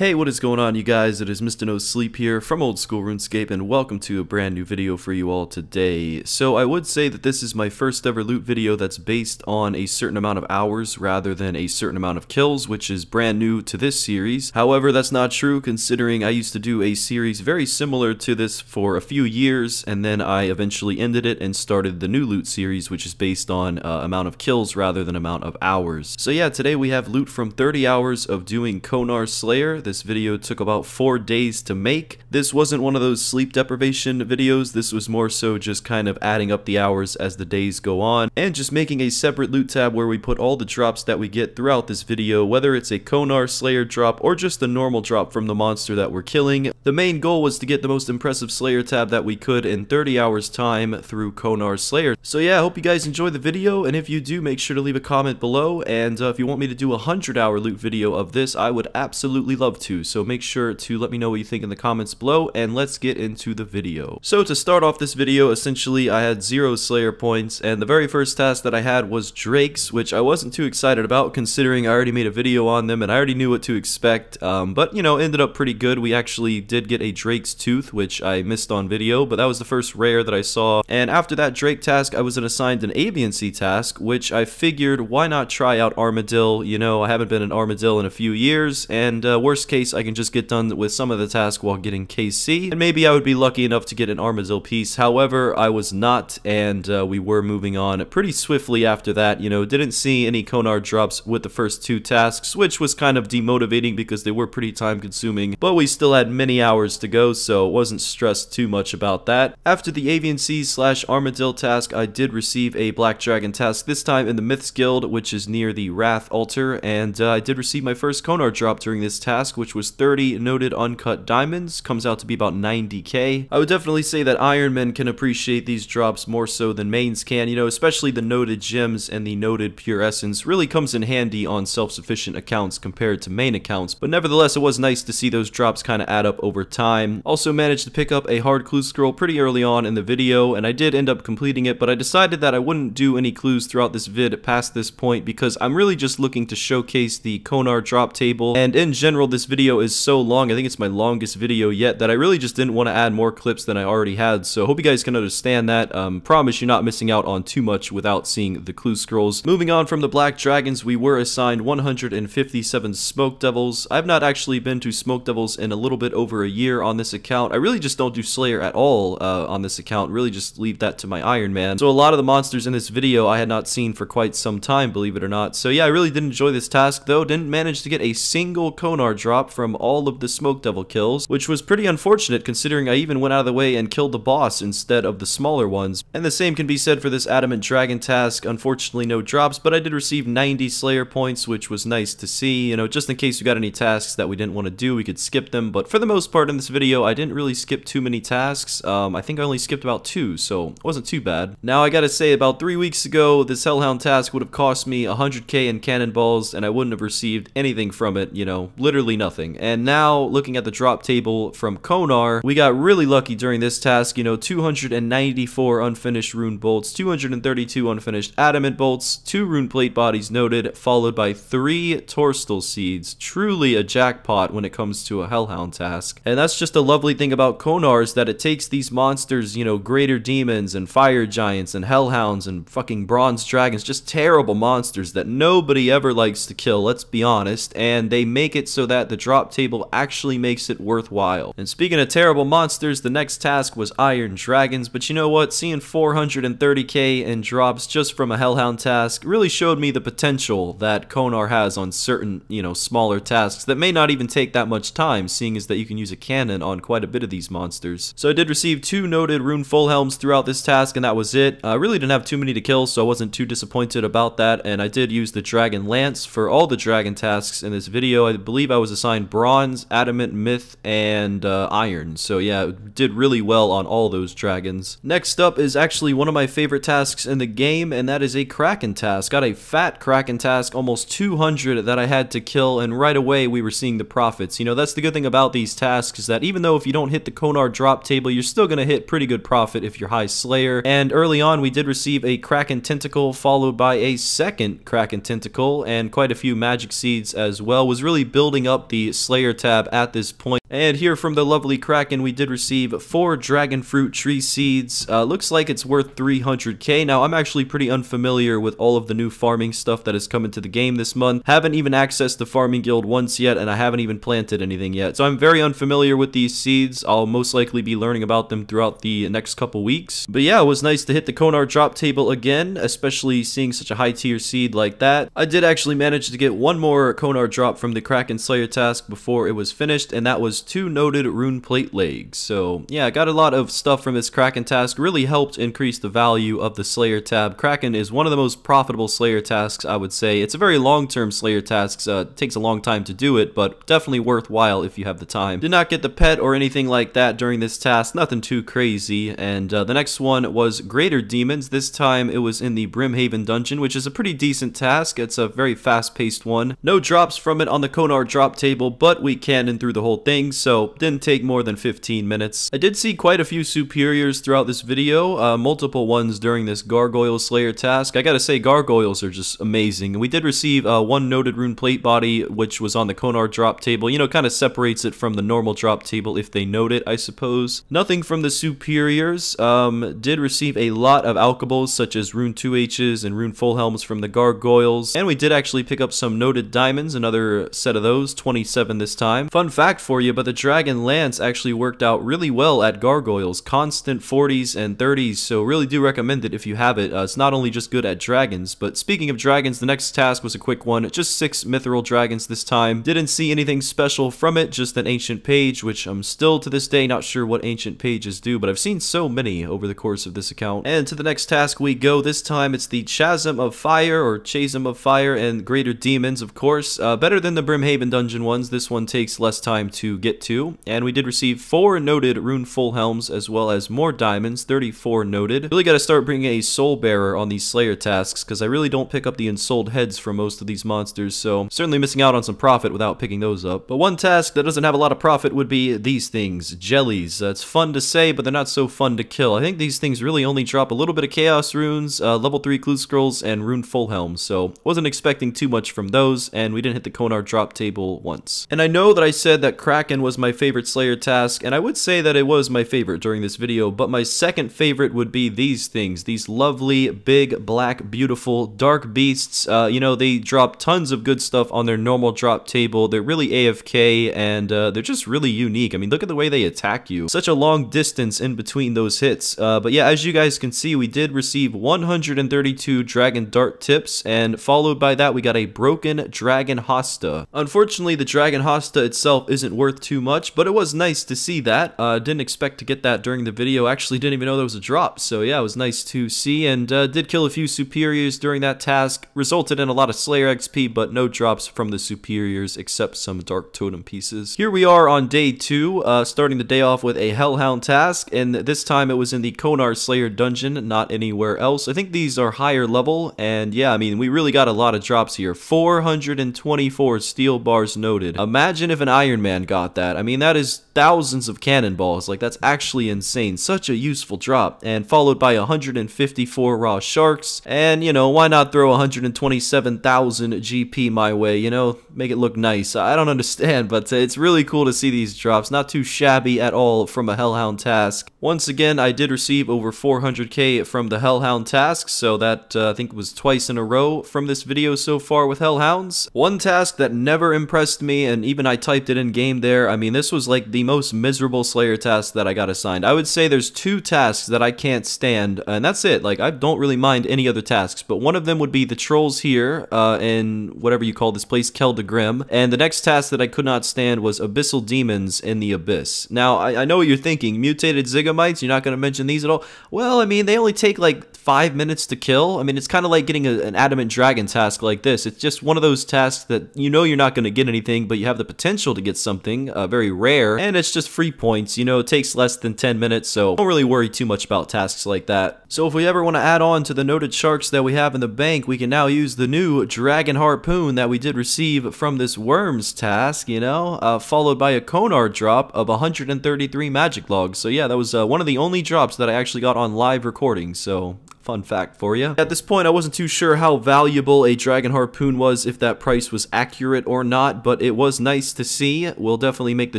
Hey, what is going on, you guys? It is MrNoSleep here from Old School RuneScape, and welcome to a brand new video for you all today. So I would say that this is my first ever loot video that's based on a certain amount of hours rather than a certain amount of kills, which is brand new to this series. However, that's not true, considering I used to do a series very similar to this for a few years, and then I eventually ended it and started the new loot series, which is based on amount of kills rather than amount of hours. So yeah, today we have loot from 30 hours of doing Konar Slayer. This video took about 4 days to make. This wasn't one of those sleep deprivation videos. This was more so just kind of adding up the hours as the days go on and just making a separate loot tab where we put all the drops that we get throughout this video, whether it's a Konar Slayer drop or just a normal drop from the monster that we're killing. The main goal was to get the most impressive Slayer tab that we could in 30 hours time through Konar Slayer. So yeah, I hope you guys enjoy the video, and if you do, make sure to leave a comment below, and if you want me to do a 100-hour loot video of this, I would absolutely love to, so make sure to let me know what you think in the comments below, and let's get into the video. So to start off this video, essentially I had 0 Slayer points, and the very first task that I had was Drake's, which I wasn't too excited about considering I already made a video on them and I already knew what to expect, but you know, ended up pretty good. We actually did get a Drake's tooth, which I missed on video, but that was the first rare that I saw. And after that Drake task, I was assigned an Aviansie task, which I figured, why not try out Armadyl? You know, I haven't been an Armadyl in a few years, and worst case, I can just get done with some of the task while getting KC, and maybe I would be lucky enough to get an Armadillo piece. However, I was not, and we were moving on pretty swiftly after that. You know, didn't see any Konar drops with the first two tasks, which was kind of demotivating because they were pretty time consuming, but we still had many hours to go, so wasn't stressed too much about that. After the Aviansie/Armadillo task, I did receive a Black Dragon task, this time in the Myths Guild, which is near the Wrath Altar, and I did receive my first Konar drop during this task, which was 30 noted uncut diamonds, comes out to be about 90k. I would definitely say that Iron Men can appreciate these drops more so than mains can, you know, especially the noted gems and the noted Pure Essence really comes in handy on self-sufficient accounts compared to main accounts, but nevertheless, it was nice to see those drops kind of add up over time. Also managed to pick up a hard clue scroll pretty early on in the video, and I did end up completing it, but I decided that I wouldn't do any clues throughout this vid past this point because I'm really just looking to showcase the Konar drop table, and in general, this video is so long, I think it's my longest video yet, that I really just didn't want to add more clips than I already had, so hope you guys can understand that. Promise you're not missing out on too much without seeing the clue scrolls. Moving on from the Black Dragons, we were assigned 157 Smoke Devils. I've not actually been to Smoke Devils in a little bit over a year on this account. I really just don't do Slayer at all on this account, really just leave that to my Iron Man. So a lot of the monsters in this video I had not seen for quite some time, believe it or not. So yeah, I really did enjoy this task though, didn't manage to get a single Konar drop from all of the Smoke Devil kills, which was pretty unfortunate considering I even went out of the way and killed the boss instead of the smaller ones. And the same can be said for this Adamant Dragon task, unfortunately no drops, but I did receive 90 Slayer points, which was nice to see. You know, just in case we got any tasks that we didn't want to do, we could skip them, but for the most part in this video, I didn't really skip too many tasks. I think I only skipped about 2, so it wasn't too bad. Now I gotta say, about 3 weeks ago, this Hellhound task would have cost me 100k in cannonballs, and I wouldn't have received anything from it, you know, literally nothing. And now, looking at the drop table from Konar, we got really lucky during this task, you know, 294 unfinished rune bolts, 232 unfinished adamant bolts, 2 rune plate bodies noted, followed by 3 torstal seeds. Truly a jackpot when it comes to a Hellhound task. And that's just a lovely thing about Konar, is that it takes these monsters, you know, Greater Demons and Fire Giants and Hellhounds and fucking Bronze Dragons, just terrible monsters that nobody ever likes to kill, let's be honest, and they make it so that the drop table actually makes it worthwhile. And speaking of terrible monsters, the next task was Iron Dragons, but you know what, seeing 430k in drops just from a Hellhound task really showed me the potential that Konar has on certain, you know, smaller tasks that may not even take that much time, seeing as that you can use a cannon on quite a bit of these monsters. So I did receive 2 noted rune full helms throughout this task, and that was it. I really didn't have too many to kill, so I wasn't too disappointed about that, and I did use the Dragon Lance for all the dragon tasks in this video. I believe I was assigned bronze, adamant, myth, and iron. So yeah, did really well on all those dragons. Next up is actually one of my favorite tasks in the game, and that is a Kraken task. Got a fat Kraken task, almost 200 that I had to kill, and right away we were seeing the profits. You know, that's the good thing about these tasks, is that even though if you don't hit the Konar drop table, you're still gonna hit pretty good profit if you're high Slayer. And early on we did receive a Kraken tentacle, followed by a second Kraken tentacle, and quite a few magic seeds as well. Was really building up the Slayer tab at this point. And here from the lovely Kraken, we did receive 4 Dragon Fruit Tree Seeds. Looks like it's worth 300k. Now, I'm actually pretty unfamiliar with all of the new farming stuff that has come into the game this month. Haven't even accessed the farming guild once yet, and I haven't even planted anything yet. So I'm very unfamiliar with these seeds. I'll most likely be learning about them throughout the next couple weeks. But yeah, it was nice to hit the Konar drop table again, especially seeing such a high tier seed like that. I did actually manage to get one more Konar drop from the Kraken Slayer task before it was finished, and that was 2 noted rune plate legs. So yeah, I got a lot of stuff from this Kraken task. Really helped increase the value of the Slayer tab. Kraken is one of the most profitable Slayer tasks, I would say. It's a very long-term Slayer task. It takes a long time to do it, but definitely worthwhile if you have the time. Did not get the pet or anything like that during this task. Nothing too crazy. And the next one was Greater Demons. This time it was in the Brimhaven dungeon, which is a pretty decent task. It's a very fast-paced one. No drops from it on the Konar drop table, but we cannoned through the whole thing, so didn't take more than 15 minutes. I did see quite a few superiors throughout this video, multiple ones during this gargoyle slayer task. I gotta say, gargoyles are just amazing. And we did receive 1 noted rune plate body, which was on the Konar drop table. You know, kind of separates it from the normal drop table if they note it, I suppose. Nothing from the superiors. Did receive a lot of alchables, such as rune 2Hs and rune full helms from the gargoyles. And we did actually pick up some noted diamonds, another set of those, 27 this time. Fun fact for you, but the Dragon Lance actually worked out really well at gargoyles, constant 40s and 30s, so really do recommend it if you have it. It's not only just good at dragons, but speaking of dragons, the next task was a quick one, just 6 mithril dragons this time. Didn't see anything special from it, just an ancient page, which I'm still to this day not sure what ancient pages do, but I've seen so many over the course of this account. And to the next task we go. This time it's the Chasm of Fire, or Chasm of Fire, and Greater Demons, of course. Better than the Brimhaven dungeon ones, this one takes less time to get to, and we did receive 4 noted rune full helms as well as more diamonds, 34 noted. Really got to start bringing a soul bearer on these slayer tasks, because I really don't pick up the ensouled heads for most of these monsters, so certainly missing out on some profit without picking those up. But one task that doesn't have a lot of profit would be these things, jellies. It's fun to say, but they're not so fun to kill. I think these things really only drop a little bit of chaos runes, level 3 clue scrolls, and rune full helms, so wasn't expecting too much from those, and we didn't hit the Konar drop table once. And I know that I said that Kraken was my favorite slayer task, and I would say that it was my favorite during this video, but my second favorite would be these things, these lovely, big, black, beautiful, dark beasts. You know, they drop tons of good stuff on their normal drop table. They're really AFK, and they're just really unique. I mean, look at the way they attack you. Such a long distance in between those hits. But yeah, as you guys can see, we did receive 132 dragon dart tips, and followed by that, we got a broken dragon hasta. Unfortunately, the dragon hasta itself isn't worth too much, but it was nice to see that. Didn't expect to get that during the video. Actually didn't even know there was a drop, so yeah, it was nice to see. And did kill a few superiors during that task. Resulted in a lot of slayer XP, but no drops from the superiors except some dark totem pieces. Here we are on day 2, starting the day off with a hellhound task, and this time it was in the Konar slayer dungeon, not anywhere else. I think these are higher level, and yeah, I mean, we really got a lot of drops here. 424 steel bars noted. Imagine if an Iron Man got that. I mean, that is thousands of cannonballs. Like, that's actually insane. Such a useful drop. And followed by 154 raw sharks. And, you know, why not throw 127,000 GP my way? You know, make it look nice. I don't understand, but it's really cool to see these drops. Not too shabby at all from a hellhound task. Once again, I did receive over 400k from the hellhound task, so that I think was twice in a row from this video so far with hellhounds. One task that never impressed me, and even I typed it in game there. I mean, this was like the most miserable slayer task that I got assigned. I would say there's 2 tasks that I can't stand, and that's it. Like, I don't really mind any other tasks, but one of them would be the trolls here in whatever you call this place, Keldegrim, and the next task that I could not stand was Abyssal Demons in the Abyss. Now, I know what you're thinking. Mutated Zygomites, you're not going to mention these at all? Well, I mean, they only take like 5 minutes to kill. I mean, it's kind of like getting an Adamant Dragon task like this. It's just one of those tasks that you know you're not going to get anything, but you have the potential to get something. Very rare, and it's just free points. You know, it takes less than 10 minutes, so don't really worry too much about tasks like that. So if we ever want to add on to the noted sharks that we have in the bank, we can now use the new Dragon Harpoon that we did receive from this worms task, you know, followed by a Konar drop of 133 magic logs. So yeah, that was one of the only drops that I actually got on live recording, so fun fact for you. At this point, I wasn't too sure how valuable a Dragon Harpoon was, if that price was accurate or not, but it was nice to see. We'll definitely make the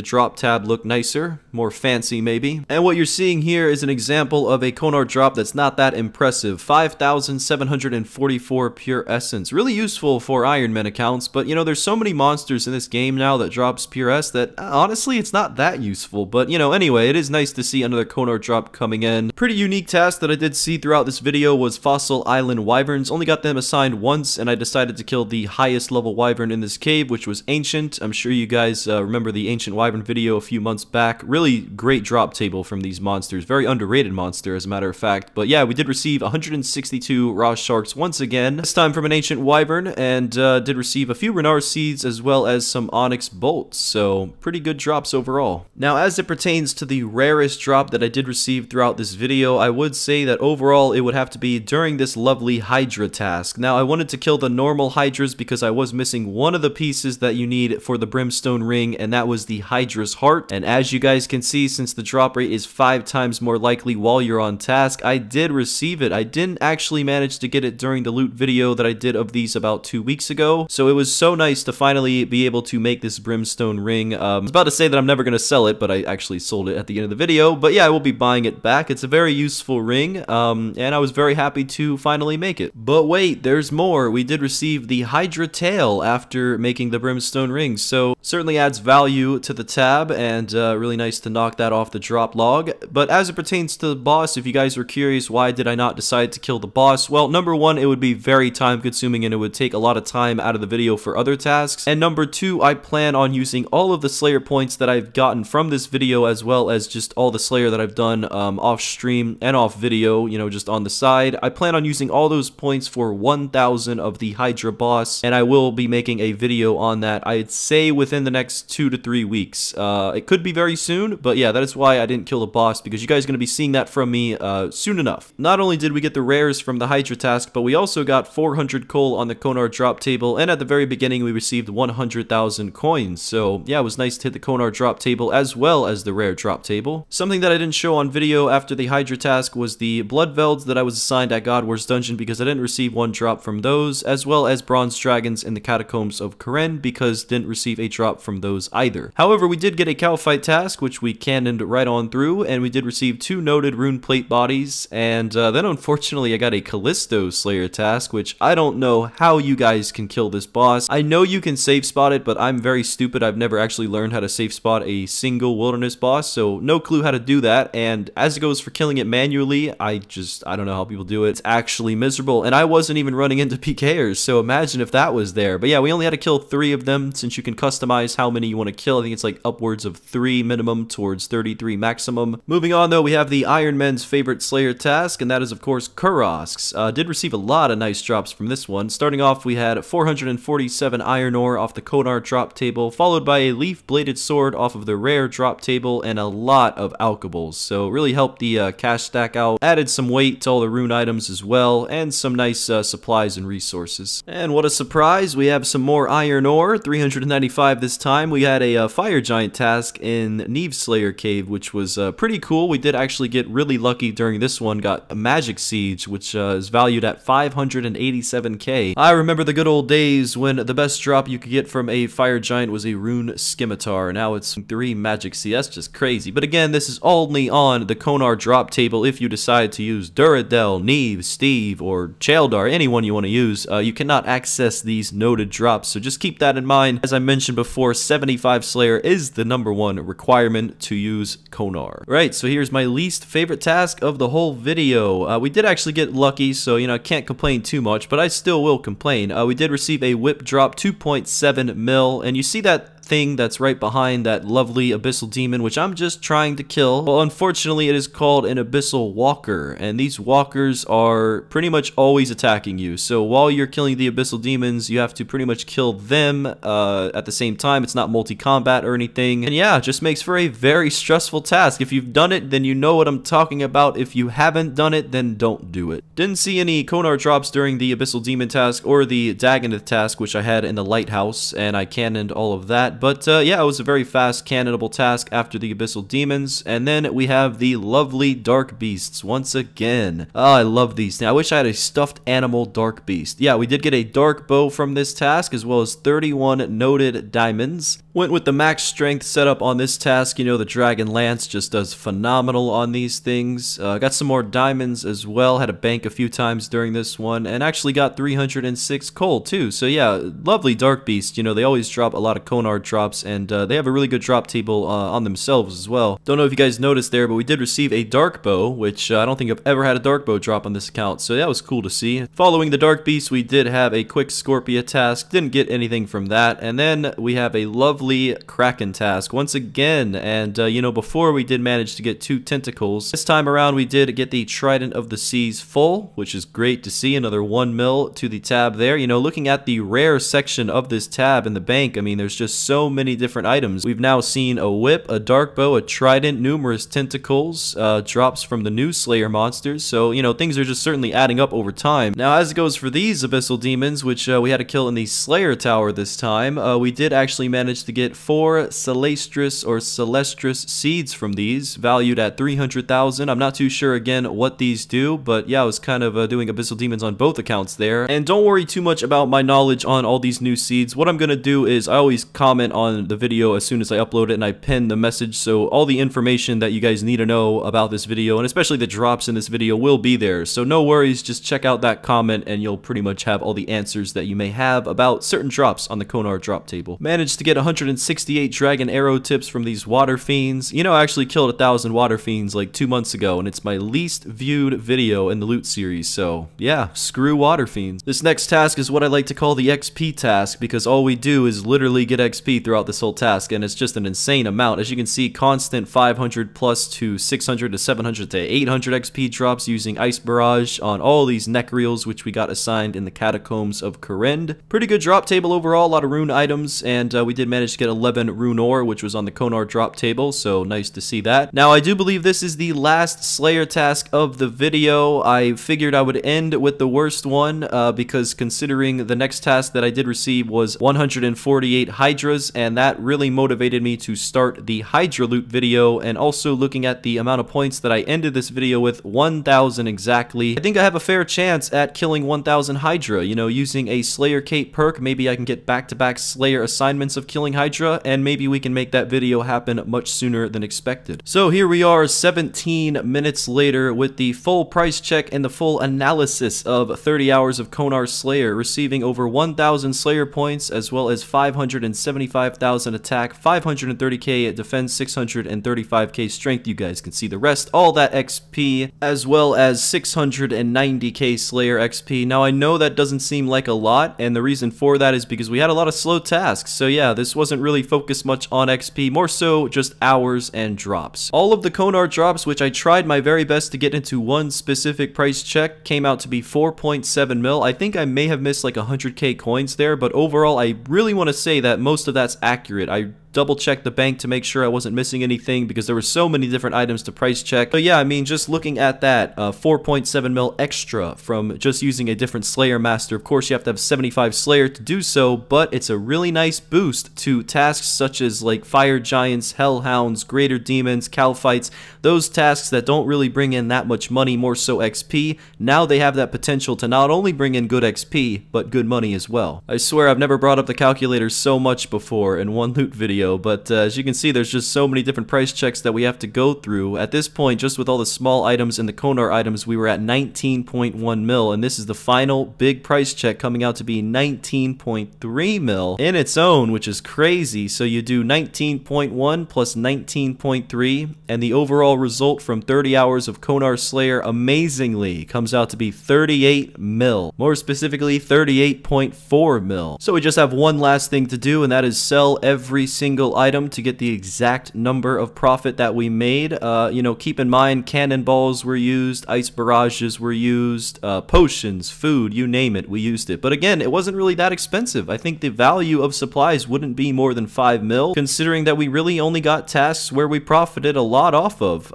drop tab look nicer, more fancy maybe. And what you're seeing here is an example of a Konar drop that's not that impressive. 5,744 Pure Essence. Really useful for Iron Men accounts, but you know, there's so many monsters in this game now that drops Pure S that honestly, it's not that useful. But you know, anyway, it is nice to see another Konar drop coming in. Pretty unique task that I did see throughout this video was Fossil Island Wyverns. Only got them assigned once, and I decided to kill the highest level wyvern in this cave, which was Ancient. I'm sure you guys remember the Ancient Wyvern video a few months back. Really great drop table from these monsters. Very underrated monster, as a matter of fact. But yeah, we did receive 162 raw sharks once again, this time from an Ancient Wyvern, and did receive a few Renar seeds as well as some onyx bolts. So pretty good drops overall. Now, as it pertains to the rarest drop that I did receive throughout this video, I would say that overall it would have to be during this lovely Hydra task. Now, I wanted to kill the normal Hydras because I was missing one of the pieces that you need for the brimstone ring, and that was the Hydra's heart. And as you guys can see, since the drop rate is 5 times more likely while you're on task, I did receive it. I didn't actually manage to get it during the loot video that I did of these about 2 weeks ago, so it was so nice to finally be able to make this brimstone ring. I was about to say that I'm never going to sell it, but I actually sold it at the end of the video. But yeah, I will be buying it back. It's a very useful ring, and I was very happy to finally make it. But wait, there's more. We did receive the Hydra tail after making the brimstone ring, so certainly adds value to the tab, and really nice to knock that off the drop log. But as it pertains to the boss, if you guys are curious why did I not decide to kill the boss, well, number one, it would be very time consuming and it would take a lot of time out of the video for other tasks, and number two, I plan on using all of the Slayer points that I've gotten from this video, as well as just all the Slayer that I've done off stream and off video, you know, just on the side. I plan on using all those points for 1,000 of the Hydra boss, and I will be making a video on that, I'd say within the next 2 to 3 weeks. It could be very soon, but yeah, that is why I didn't kill the boss, because you guys are going to be seeing that from me soon enough. Not only did we get the rares from the Hydra task, but we also got 400 coal on the Konar drop table, and at the very beginning we received 100,000 coins, so yeah, it was nice to hit the Konar drop table as well as the rare drop table. Something that I didn't show on video after the Hydra task was the Blood Velds that I was assigned at God Wars Dungeon, because I didn't receive one drop from those, as well as Bronze Dragons in the Catacombs of Kourend, because didn't receive a drop from those either. However, we did get a cow fight task, which we cannoned right on through, and we did receive 2 noted rune plate bodies, and then unfortunately I got a Callisto Slayer task, which I don't know how you guys can kill this boss. I know you can save spot it, but I'm very stupid. I've never actually learned how to save spot a single wilderness boss, so no clue how to do that, and as it goes for killing it manually, I don't know how people do it. It's actually miserable, and I wasn't even running into PKers, so imagine if that was there. But yeah, we only had to kill 3 of them, since you can customize how many you want to kill. I think it's like upwards of 3 minimum towards 33 maximum. Moving on though, we have the Iron Men's favorite Slayer task, and that is of course Kurosks. Did receive a lot of nice drops from this one. Starting off, we had 447 iron ore off the Konar drop table, followed by a leaf bladed sword off of the rare drop table, and a lot of alchemals, so really helped the cash stack out, added some weight to all the rune items as well, and some nice supplies and resources. And what a surprise, we have some more iron ore, 395 this time. We had a fire giant task in Neve's Slayer cave, which was pretty cool. We did actually get really lucky during this one, got a magic siege, which is valued at 587k. I remember the good old days when the best drop you could get from a fire giant was a rune scimitar. Now it's 3 magic siege. That's just crazy. But again, this is only on the Konar drop table. If you decide to use Duradel, Neve, Steve, or Chaeldar, anyone you want to use, you cannot access these noted drops, so just keep that in mind. As I mentioned before, 75 Slayer is the #1 requirement to use Konar. Right, so here's my least favorite task of the whole video. We did actually get lucky, so you know, I can't complain too much, but I still will complain. We did receive a whip drop, 2.7 mil, and you see that thing that's right behind that lovely Abyssal Demon, which I'm just trying to kill. Well, unfortunately, it is called an Abyssal Walker, and these walkers are pretty much always attacking you. So while you're killing the Abyssal Demons, you have to pretty much kill them at the same time. It's not multi-combat or anything. And yeah, it just makes for a very stressful task. If you've done it, then you know what I'm talking about. If you haven't done it, then don't do it. Didn't see any Konar drops during the Abyssal Demon task or the Dagonath task, which I had in the Lighthouse, and I cannoned all of that. But yeah, it was a very fast cannonable task after the Abyssal Demons. And then we have the lovely Dark Beasts once again. Oh, I love these. Now, I wish I had a stuffed animal Dark Beast. Yeah, we did get a Dark Bow from this task, as well as 31 noted diamonds. Went with the max strength setup on this task. You know, the Dragon Lance just does phenomenal on these things. Got some more diamonds as well. Had a bank a few times during this one, and actually got 306 coal too. So yeah, lovely Dark Beast. You know, they always drop a lot of Konar drops, and they have a really good drop table on themselves as well. Don't know if you guys noticed there, but we did receive a Dark Bow, which I don't think I've ever had a Dark Bow drop on this account, so that was cool to see. Following the Dark Beast, we did have a quick Scorpia task. Didn't get anything from that, and then we have a lovely Kraken task once again, and you know, before we did manage to get 2 tentacles. This time around, we did get the Trident of the Seas full, which is great to see. Another 1 mil to the tab there. You know, looking at the rare section of this tab in the bank, I mean, there's just so many different items. We've now seen a whip, a Dark Bow, a trident, numerous tentacles, drops from the new Slayer monsters. So, you know, things are just certainly adding up over time. Now, as it goes for these Abyssal Demons, which we had to kill in the Slayer Tower this time, we did actually manage to get 4 Celestris or Celestris seeds from these, valued at 300,000. I'm not too sure, again, what these do, but yeah, I was kind of doing Abyssal Demons on both accounts there. And don't worry too much about my knowledge on all these new seeds. What I'm going to do is I always comment on the video as soon as I upload it, and I pin the message, so all the information that you guys need to know about this video, and especially the drops in this video, will be there. So no worries, just check out that comment and you'll pretty much have all the answers that you may have about certain drops on the Konar drop table. Managed to get 168 dragon arrow tips from these water fiends. You know, I actually killed 1,000 water fiends like 2 months ago, and it's my least viewed video in the loot series, so yeah, screw water fiends. This next task is what I like to call the XP task, because all we do is literally get XP throughout this whole task, and it's just an insane amount. As you can see, constant 500 plus to 600 to 700 to 800 XP drops using Ice Barrage on all these neck reels, which we got assigned in the Catacombs of Kourend. Pretty good drop table overall, a lot of rune items, and we did manage to get 11 rune ore, which was on the Konar drop table, so nice to see that. Now, I do believe this is the last Slayer task of the video. I figured I would end with the worst one, because considering the next task that I did receive was 148 Hydras, and that really motivated me to start the Hydra loot video, and also looking at the amount of points that I ended this video with, 1,000 exactly. I think I have a fair chance at killing 1,000 Hydra. You know, using a Slayer Cape perk, maybe I can get back-to-back Slayer assignments of killing Hydra, and maybe we can make that video happen much sooner than expected. So here we are, 17 minutes later, with the full price check and the full analysis of 30 hours of Konar Slayer, receiving over 1,000 Slayer points, as well as 575,000 attack, 530k defense, 635k strength. You guys can see the rest, all that XP, as well as 690k Slayer XP. Now, I know that doesn't seem like a lot, and the reason for that is because we had a lot of slow tasks. So yeah, this wasn't really focused much on XP, more so just hours and drops. All of the Konar drops, which I tried my very best to get into one specific price check, came out to be 4.7 mil. I think I may have missed like 100k coins there, but overall, I really want to say that most of that's accurate. I double checked the bank to make sure I wasn't missing anything, because there were so many different items to price check. But yeah, I mean, just looking at that, 4.7 mil extra from just using a different Slayer master. Of course, you have to have 75 Slayer to do so, but it's a really nice boost to tasks such as like fire giants, hellhounds, greater demons, cow fights. Those tasks that don't really bring in that much money, more so XP. Now they have that potential to not only bring in good XP, but good money as well. I swear I've never brought up the calculator so much before in one loot video. But as you can see, there's just so many different price checks that we have to go through. At this point, just with all the small items and the Konar items, we were at 19.1 mil, and this is the final big price check, coming out to be 19.3 mil in its own, which is crazy. So you do 19.1 plus 19.3, and the overall result from 30 hours of Konar Slayer, amazingly, comes out to be 38 mil. More specifically, 38.4 mil. So we just have one last thing to do, and that is sell every single single item to get the exact number of profit that we made. You know, keep in mind, cannonballs were used, ice barrages were used, potions, food, you name it, we used it. But again, it wasn't really that expensive. I think the value of supplies wouldn't be more than 5 mil, considering that we really only got tasks where we profited a lot off of.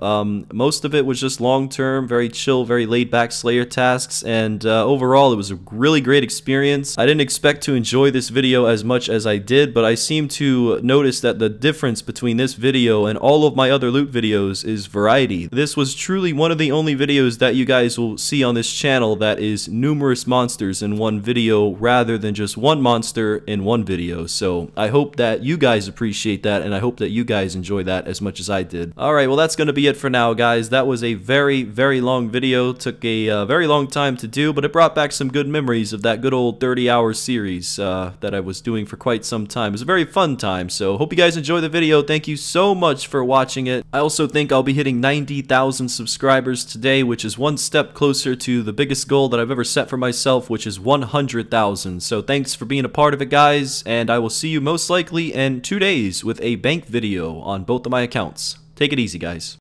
Most of it was just long-term, very chill, very laid-back Slayer tasks, and overall, it was a really great experience. I didn't expect to enjoy this video as much as I did, but I seem to notice that the difference between this video and all of my other loot videos is variety. This was truly one of the only videos that you guys will see on this channel that is numerous monsters in one video rather than just one monster in one video. So I hope that you guys appreciate that, and I hope that you guys enjoy that as much as I did. Alright, well that's gonna be it for now, guys. That was a very, very long video. Took a very long time to do, but it brought back some good memories of that good old 30-hour series that I was doing for quite some time. It was a very fun time, so hope you guys enjoy the video. Thank you so much for watching it. I also think I'll be hitting 90,000 subscribers today, which is one step closer to the biggest goal that I've ever set for myself, which is 100,000. So thanks for being a part of it, guys, and I will see you most likely in 2 days with a bank video on both of my accounts. Take it easy, guys.